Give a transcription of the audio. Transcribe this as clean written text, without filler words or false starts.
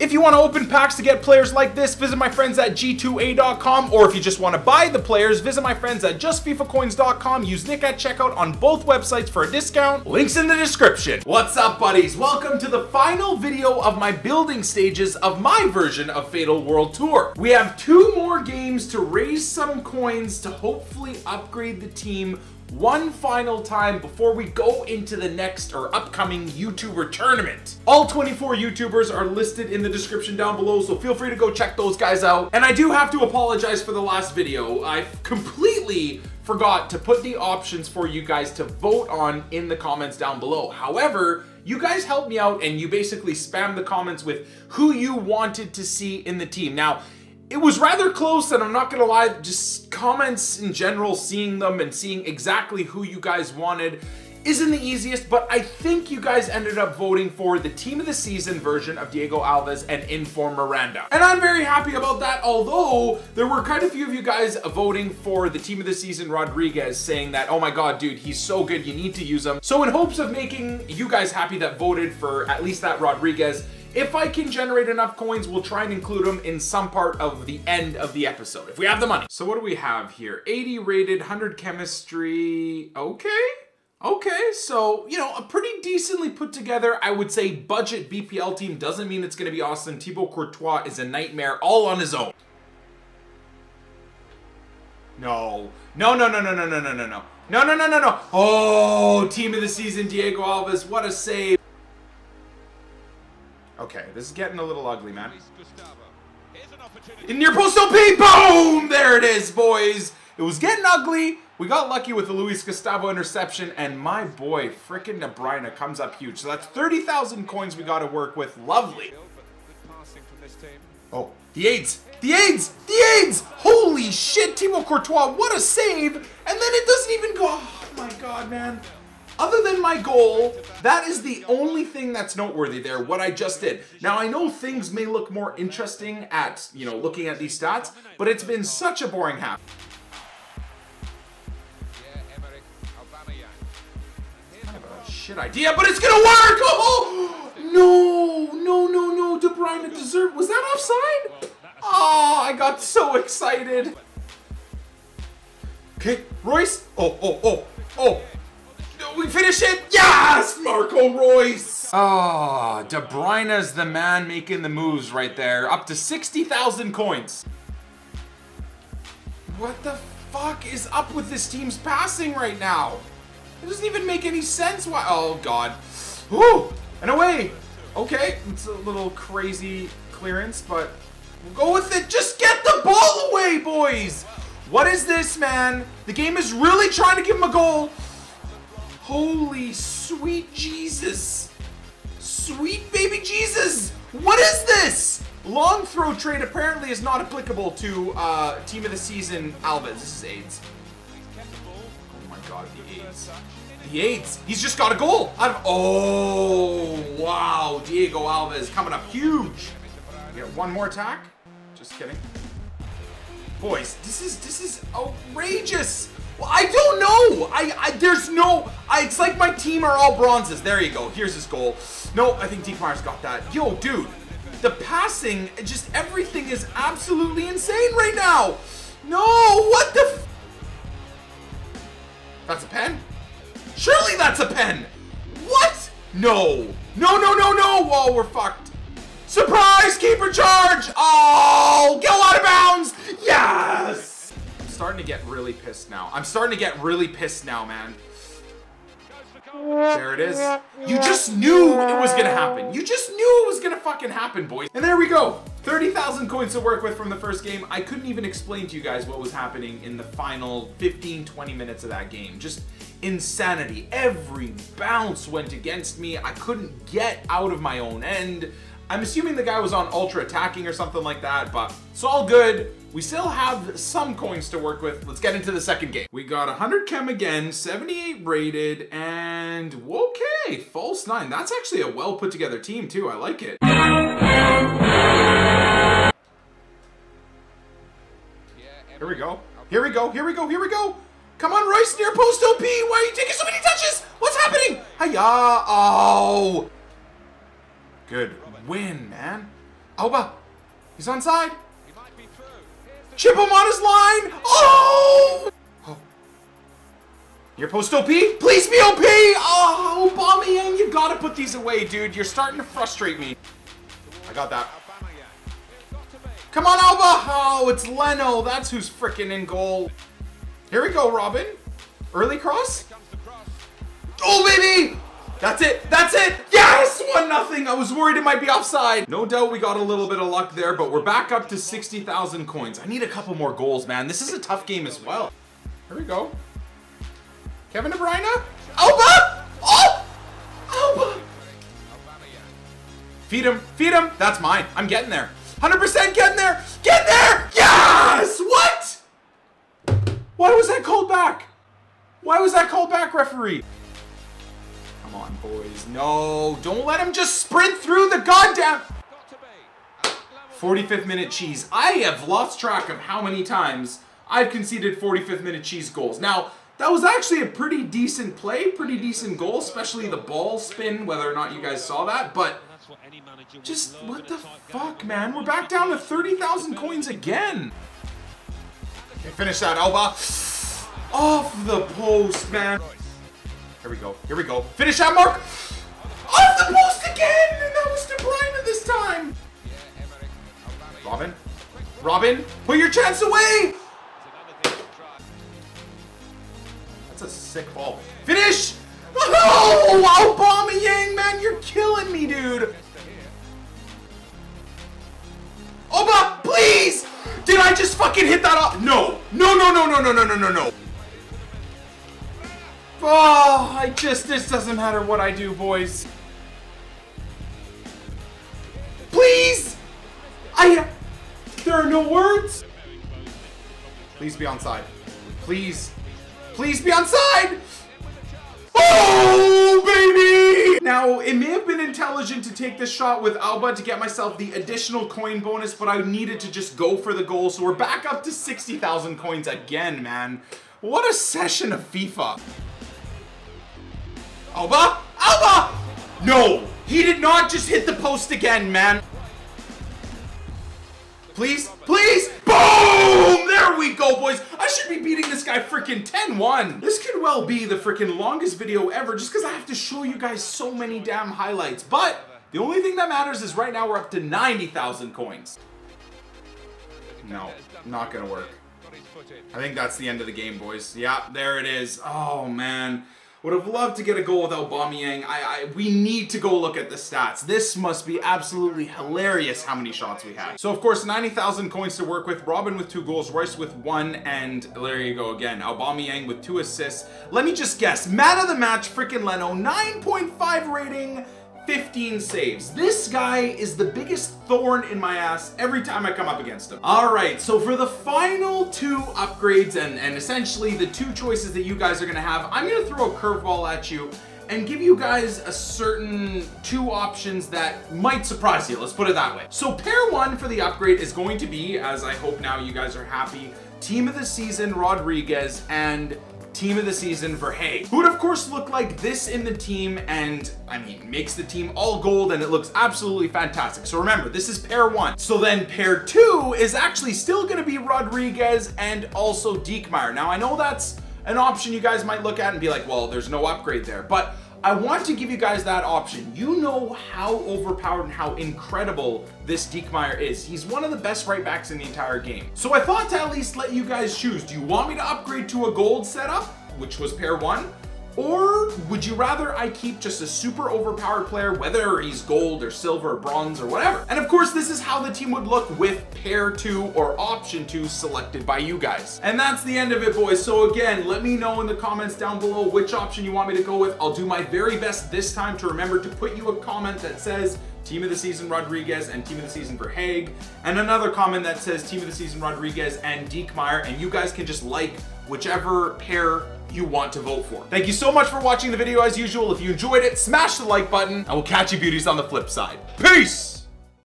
If you want to open packs to get players like this, visit my friends at g2a.com, or if you just want to buy the players, visit my friends at justfifacoins.com. Use Nick at checkout on both websites for a discount. Links in the description. What's up, buddies? Welcome to the final video of my building stages of my version of Fatal World Tour. We have two more games to raise some coins to hopefully upgrade the team one final time before we go into the next or upcoming YouTuber tournament. All 24 YouTubers are listed in the description down below, so feel free to go check those guys out. And I do have to apologize for the last video. I completely forgot to put the options for you guys to vote on in the comments down below. However, you guys helped me out and you basically spammed the comments with who you wanted to see in the team. Now, it was rather close, and I'm not gonna lie, just comments in general, seeing them and seeing exactly who you guys wanted isn't the easiest, but I think you guys ended up voting for the team of the season version of Diego Alves and in-form Miranda. And I'm very happy about that, although there were quite a few of you guys voting for the team of the season Rodriguez, saying that, oh my God, dude, he's so good, you need to use him. So in hopes of making you guys happy that voted for at least that Rodriguez, if I can generate enough coins, we'll try and include them in some part of the end of the episode, if we have the money. So what do we have here? 80 rated, 100 chemistry, okay, so, you know, a pretty decently put together, I would say, budget BPL team. Doesn't mean it's gonna be awesome. Thibaut Courtois is a nightmare all on his own. No. Oh, team of the season, Diego Alves, what a save. Okay, this is getting a little ugly, man. In near post OP, boom! There it is, boys. It was getting ugly. We got lucky with the Luis Gustavo interception, and my boy, frickin' Nabreina comes up huge. So that's 30,000 coins we got to work with. Lovely. Oh, the aids! Holy shit, Thibaut Courtois, what a save! And then it doesn't even go. Oh my God, man. Other than my goal, that is the only thing that's noteworthy there, what I just did. Now, I know things may look more interesting at, you know, looking at these stats, but it's been such a boring half. I have a shit idea, but it's gonna work! Oh, no, De Bruyne deserved, was that offside? Oh, I got so excited. Okay, Royce, oh. We finish it! Yes! Marco Royce! Ah, De Bruyne's the man making the moves right there. Up to 60,000 coins. What the fuck is up with this team's passing right now? It doesn't even make any sense why— oh God. Woo! And away! Okay, it's a little crazy clearance, but we'll go with it. Just get the ball away, boys! What is this, man? The game is really trying to give him a goal. Holy sweet Jesus. Sweet baby Jesus. What is this? Long throw trade apparently is not applicable to team of the season Alba. This is AIDS. Oh my God, the AIDS. The AIDS. He's just got a goal. Oh, wow. Diego Alves coming up huge. We got one more attack. Just kidding. Boys, this is outrageous. Well, I don't know. It's like my team are all bronzes. There you go. Here's his goal. No, I think Diekmeier's got that. Yo, dude, the passing, just everything is absolutely insane right now. No, what the? That's a pen? Surely that's a pen. What? No. Whoa, we're fucked. Surprise, keeper charge. Oh, go out of bounds. Yes. I'm starting to get really pissed now, man. There it is. You just knew it was gonna happen. You just knew it was gonna fucking happen, boys. And there we go. 30,000 coins to work with from the first game. I couldn't even explain to you guys what was happening in the final 15, 20 minutes of that game. Just insanity. Every bounce went against me. I couldn't get out of my own end. I'm assuming the guy was on ultra attacking or something like that, but it's all good. We still have some coins to work with. Let's get into the second game. We got 100 chem again, 78 rated, and okay, false 9. That's actually a well put together team too. I like it. Here we go. Come on, Royce, near post OP. Why are you taking so many touches? What's happening? Hiya. Oh, good win, man. Alba, he's onside. Chip him on his line. Oh! Oh. Your post OP? Please be OP! Oh, Aubameyang, you gotta put these away, dude. You're starting to frustrate me. I got that. Come on, Alba! Oh, it's Leno. That's who's freaking in goal. Here we go, Robin. Early cross. Oh, baby! That's it! That's it! Yes! 1-0! I was worried it might be offside. No doubt we got a little bit of luck there, but we're back up to 60,000 coins. I need a couple more goals, man. This is a tough game as well. Here we go. Kevin De Bruyne. Alba! Oh! Alba! Feed him. Feed him. That's mine. I'm getting there. 100% getting there. Get there! Yes! What? Why was that called back? Why was that called back, referee? Come on, boys. No, don't let him just sprint through the goddamn... 45th minute cheese. I have lost track of how many times I've conceded 45th minute cheese goals. Now, that was actually a pretty decent play, pretty decent goal, especially the ball spin, whether or not you guys saw that, but... Just, what the fuck, man? We're back down to 30,000 coins again. Okay, finish that, Alba. Off the post, man. Here we go. Here we go. Finish that, Mark. Off the post again, and that was De Bruyne this time. Robin. Robin, put your chance away. That's a sick ball. Finish. Oh, Aubameyang, man, you're killing me, dude. Oba, please. Did I just fucking hit that off? No. No, no, no, no, no, no, no, no, no. Oh, I just, this doesn't matter what I do, boys. Please! There are no words! Please be onside. Please. Please be onside! Oh, baby! Now, it may have been intelligent to take this shot with Alba to get myself the additional coin bonus, but I needed to just go for the goal, so we're back up to 60,000 coins again, man. What a session of FIFA. Alba? Alba! No! He did not just hit the post again, man. Please? Please? Boom! There we go, boys. I should be beating this guy freaking 10-1. This could well be the freaking longest video ever just because I have to show you guys so many damn highlights. But the only thing that matters is right now we're up to 90,000 coins. No, not gonna work. I think that's the end of the game, boys. Yeah, there it is. Oh, man. Would have loved to get a goal without Aubameyang. We need to go look at the stats. This must be absolutely hilarious how many shots we had. So, of course, 90,000 coins to work with. Robin with 2 goals, Royce with 1, and there you go again. Aubameyang with 2 assists. Let me just guess. Man of the match, freaking Leno. 9.5 rating, 15 saves. This guy is the biggest thorn in my ass every time I come up against him. All right, so for the final 2 upgrades and essentially the 2 choices that you guys are gonna have, I'm gonna throw a curveball at you and give you guys a certain 2 options that might surprise you. Let's put it that way. So pair 1 for the upgrade is going to be, as I hope now you guys are happy, team of the season Rodriguez and team of the season for Hay, who would of course look like this in the team, and I mean makes the team all gold and it looks absolutely fantastic. So remember, this is pair 1. So then pair 2 is actually still gonna be Rodriguez and also Diekmeier. Now I know that's an option you guys might look at and be like, well, there's no upgrade there, but I want to give you guys that option. You know how overpowered and how incredible this Diekmeier is. He's one of the best right backs in the entire game. So I thought to at least let you guys choose. Do you want me to upgrade to a gold setup, which was pair 1? Or would you rather I keep just a super overpowered player, whether he's gold or silver or bronze or whatever? And of course, this is how the team would look with pair 2 or option 2 selected by you guys. And that's the end of it, boys. So again, let me know in the comments down below which option you want me to go with. I'll do my very best this time to remember to put you a comment that says team of the season Rodriguez and team of the season for Haig, and another comment that says team of the season Rodriguez and Diekmeier, and you guys can just like whichever pair you want to vote for. Thank you so much for watching the video as usual. If you enjoyed it, smash the like button. I will catch you beauties on the flip side. Peace!